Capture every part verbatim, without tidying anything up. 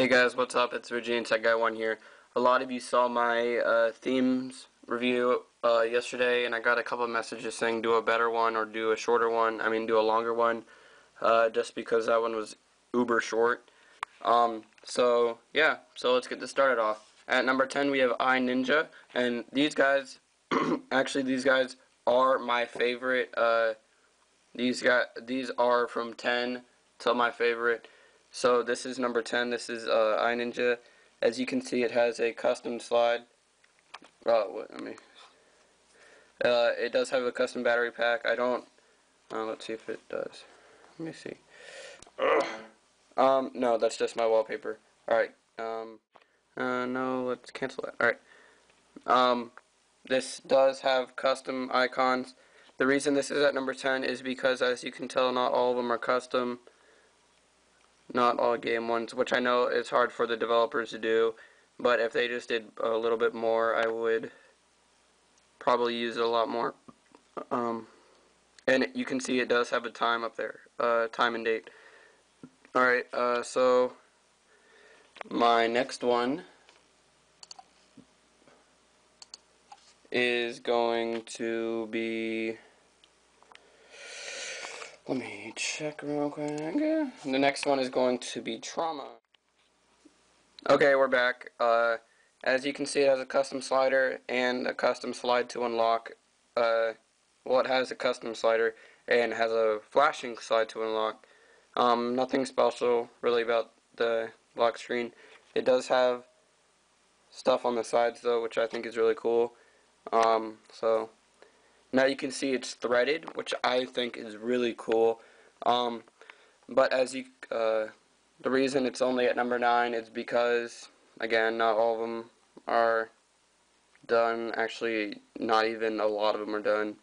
Hey guys, what's up? It's Virginia Tech Guy one here. A lot of you saw my uh, themes review uh, yesterday, and I got a couple of messages saying do a better one or do a shorter one. I mean, do a longer one, uh, just because that one was uber short. Um, so yeah, so let's get this started off. At number ten, we have iNinja, and these guys, actually, these guys are my favorite. Uh, these guys, these are from ten to my favorite. So this is number ten. This is uh, iNinja. As you can see, it has a custom slide. Oh, wait, let me. Uh, it does have a custom battery pack. I don't. Uh, let's see if it does. Let me see. Ugh. Um, no, that's just my wallpaper. All right. Um, uh, no, let's cancel that. All right. Um, this does have custom icons. The reason this is at number ten is because, as you can tell, not all of them are custom. Not all game ones, which I know is hard for the developers to do, but if they just did a little bit more, I would probably use it a lot more. Um, and you can see it does have a time up there, uh, time and date. Alright, uh, so my next one is going to be... Let me check real quick. The next one is going to be Trauma. Okay, we're back. Uh, as you can see, it has a custom slider and a custom slide to unlock. Uh, well, it has a custom slider and has a flashing slide to unlock. Um, nothing special really about the lock screen. It does have stuff on the sides though, which I think is really cool. Um, so. Now you can see it's threaded, which I think is really cool. Um, but as you, uh, the reason it's only at number nine is because, again, not all of them are done. Actually, not even a lot of them are done.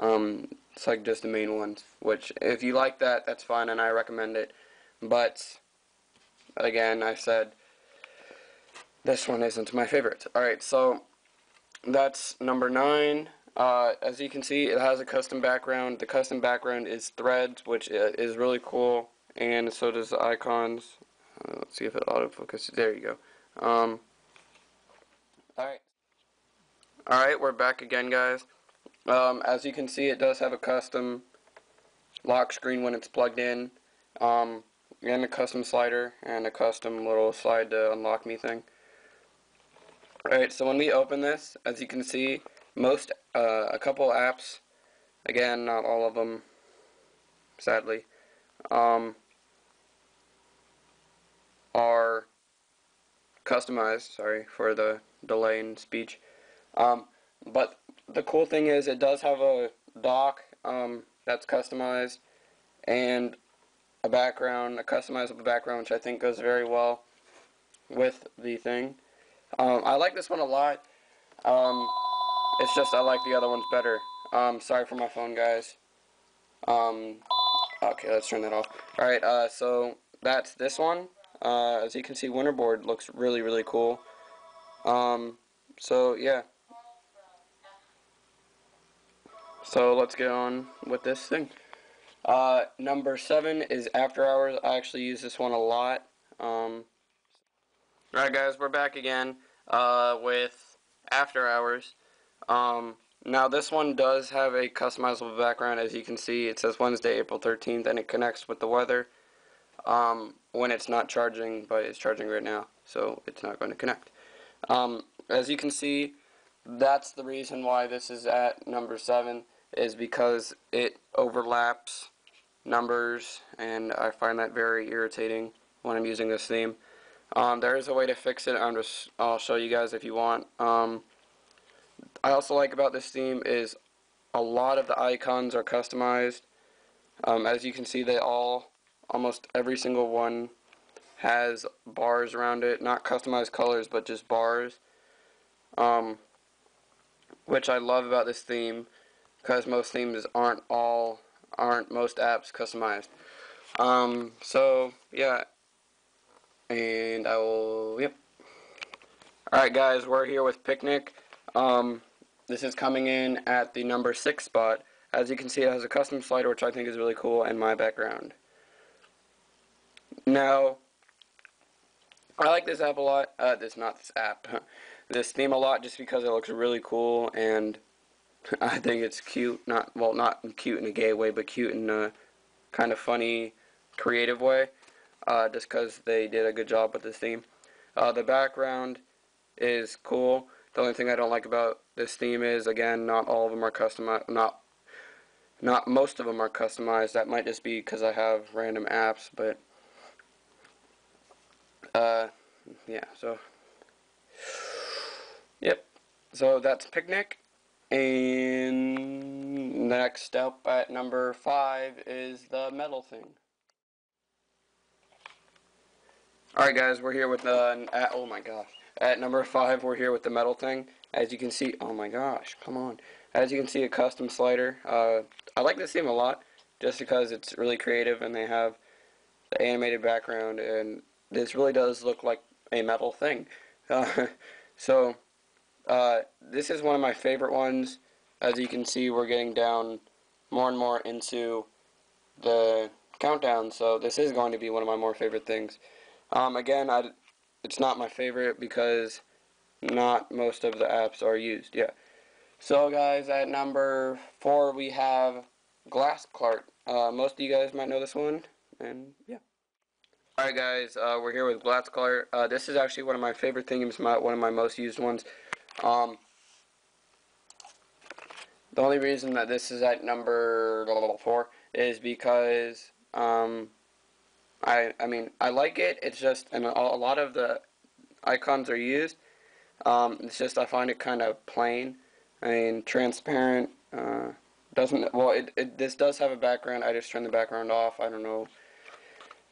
Um, it's like just the main ones. Which, if you like that, that's fine, and I recommend it. But again, I said this one isn't my favorite. All right, so that's number nine. Uh, as you can see, it has a custom background. The custom background is threads, which is really cool, and so does the icons. Uh, let's see if it autofocuses. There you go. Um, alright. Alright, we're back again, guys. Um, as you can see, it does have a custom lock screen when it's plugged in, um, and a custom slider, and a custom little slide to unlock me thing. Alright, so when we open this, as you can see, most, uh, a couple apps, again, not all of them, sadly, um, are customized, sorry for the delay in speech, um, but the cool thing is it does have a dock, um, that's customized, and a background, a customizable background, which I think goes very well with the thing. um, I like this one a lot. um, It's just I like the other ones better. Um, sorry for my phone, guys. Um, okay, let's turn that off. Alright, uh, so that's this one. Uh, as you can see, Winterboard looks really, really cool. Um, so, yeah. So, let's get on with this thing. Uh, number seven is After Hours. I actually use this one a lot. Um, Alright, guys, we're back again uh, with After Hours. Um, now this one does have a customizable background. As you can see, it says Wednesday, April thirteenth, and it connects with the weather, um, when it's not charging, but it's charging right now, so it's not going to connect. Um, as you can see, that's the reason why this is at number seven, is because it overlaps numbers, and I find that very irritating when I'm using this theme. Um, there is a way to fix it. I'm just, I'll show you guys if you want. Um, I also like about this theme is a lot of the icons are customized. Um, as you can see, they all, almost every single one has bars around it. Not customized colors, but just bars. Um, which I love about this theme, because most themes aren't all, aren't most apps customized. Um, so, yeah. And I will, yep. Alright guys, we're here with Picnic. Um, this is coming in at the number six spot. As you can see, it has a custom slider, which I think is really cool, and my background. Now, I like this app a lot. Uh, this not this app, this theme a lot, just because it looks really cool, and I think it's cute. Not well, not cute in a gay way, but cute in a kind of funny, creative way. Uh, just because they did a good job with this theme. Uh, the background is cool. The only thing I don't like about this theme is, again, not all of them are customized. Not, not most of them are customized. That might just be because I have random apps, but uh, yeah. So, yep. So that's Picnic. And the next step at number five is the metal thing. Alright guys, we're here with the, at, oh my gosh, at number five we're here with the metal thing. As you can see, oh my gosh, come on. As you can see, a custom slider. Uh, I like this theme a lot, just because it's really creative and they have the animated background, and this really does look like a metal thing. Uh, so, uh, this is one of my favorite ones. As you can see, we're getting down more and more into the countdown, so this is going to be one of my more favorite things. Um, again, I, it's not my favorite because not most of the apps are used, yeah. So guys, at number four we have Glass Clark. Uh, most of you guys might know this one, and yeah. Alright guys, uh, we're here with Glass Clark. Uh, this is actually one of my favorite themes, my, one of my most used ones. Um, the only reason that this is at number four is because, um... I, I mean, I like it, it's just, and a, a lot of the icons are used, um, it's just I find it kind of plain, I mean, transparent, uh, doesn't, well, it, it, this does have a background. I just turned the background off. I don't know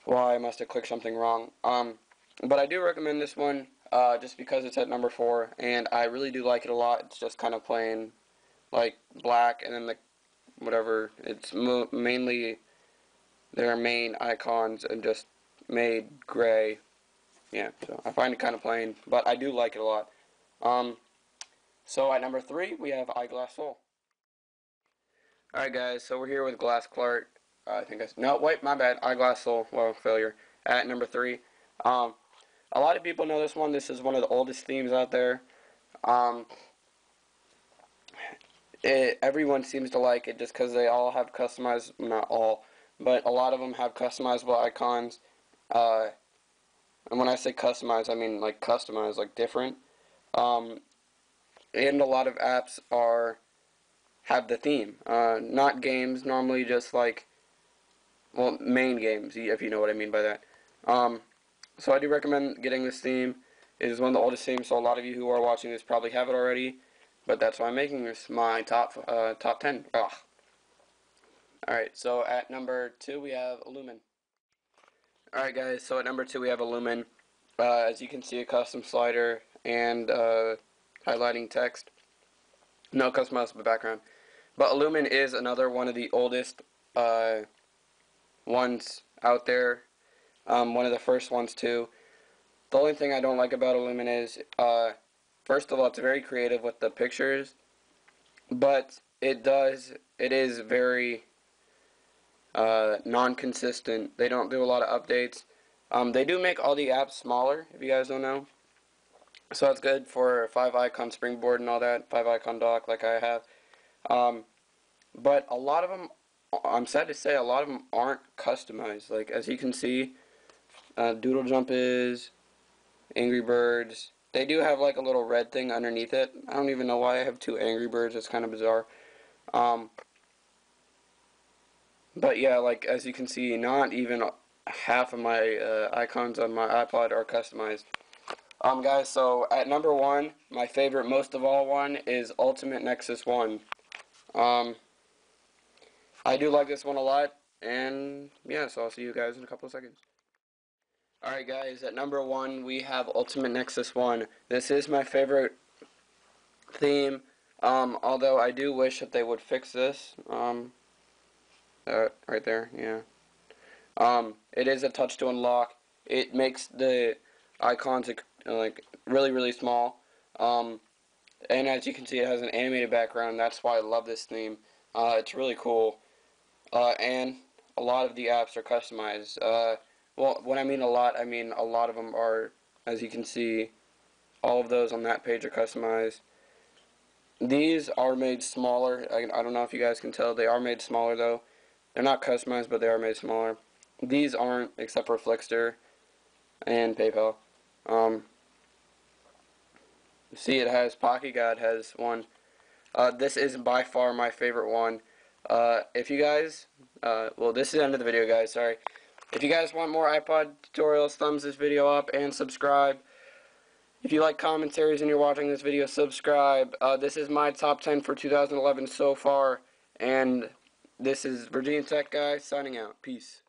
why, I must have clicked something wrong, um, but I do recommend this one, uh, just because it's at number four, and I really do like it a lot. It's just kind of plain, like, black, and then the, whatever, it's mo mainly, their main icons and just made gray. Yeah, so I find it kind of plain, but I do like it a lot. Um, so at number three, we have iGlassSol. Alright guys, so we're here with Glass Clark. Uh, I think I, no, wait, my bad, iGlassSol, well, failure. At number three, um, a lot of people know this one. This is one of the oldest themes out there. Um, it, everyone seems to like it just because they all have customized, not all, but a lot of them have customizable icons, uh, and when I say customized, I mean like customized, like different, um, and a lot of apps are, have the theme, uh, not games, normally just like, well, main games, if you know what I mean by that. Um, so I do recommend getting this theme. It is one of the oldest themes, so a lot of you who are watching this probably have it already, but that's why I'm making this my top, uh, top ten, ugh. Alright, so at number two we have Illumin. Alright guys, so at number two we have Illumin. Uh, as you can see, a custom slider and uh, highlighting text. No customizable background. But Illumin is another one of the oldest uh, ones out there. Um, one of the first ones too. The only thing I don't like about Illumin is, uh, first of all, it's very creative with the pictures. But it does, it is very... Uh, non-consistent. They don't do a lot of updates. Um, they do make all the apps smaller, if you guys don't know. So that's good for five icon springboard and all that, five icon dock like I have. Um, but a lot of them, I'm sad to say, a lot of them aren't customized. Like, as you can see, uh, Doodle Jump is, Angry Birds. They do have like a little red thing underneath it. I don't even know why I have two Angry Birds. It's kind of bizarre. Um, But yeah, like as you can see, not even half of my uh, icons on my iPod are customized. Um, guys, so at number one, my favorite, most of all one, is Ultimate Nexus One. Um, I do like this one a lot, and yeah, so I'll see you guys in a couple of seconds. Alright guys, at number one, we have Ultimate Nexus One. This is my favorite theme, um, although I do wish that they would fix this. Um, Uh, right there, yeah. Um, it is a touch to unlock. It makes the icons like really, really small. Um, and as you can see, it has an animated background. That's why I love this theme. Uh, it's really cool. Uh, and a lot of the apps are customized. Uh, well, when I mean a lot, I mean a lot of them are As you can see, all of those on that page are customized. These are made smaller. I, I don't know if you guys can tell. They are made smaller, though. They're not customized, but they are made smaller. These aren't, except for Flixster and PayPal. Um, see, it has Pocky God has one. Uh, this is by far my favorite one. Uh, if you guys, uh, well, this is the end of the video, guys. Sorry. If you guys want more iPod tutorials, thumbs this video up and subscribe. If you like commentaries and you're watching this video, subscribe. Uh, this is my top ten for two thousand eleven so far, and this is Virginia Tech Guy signing out. Peace.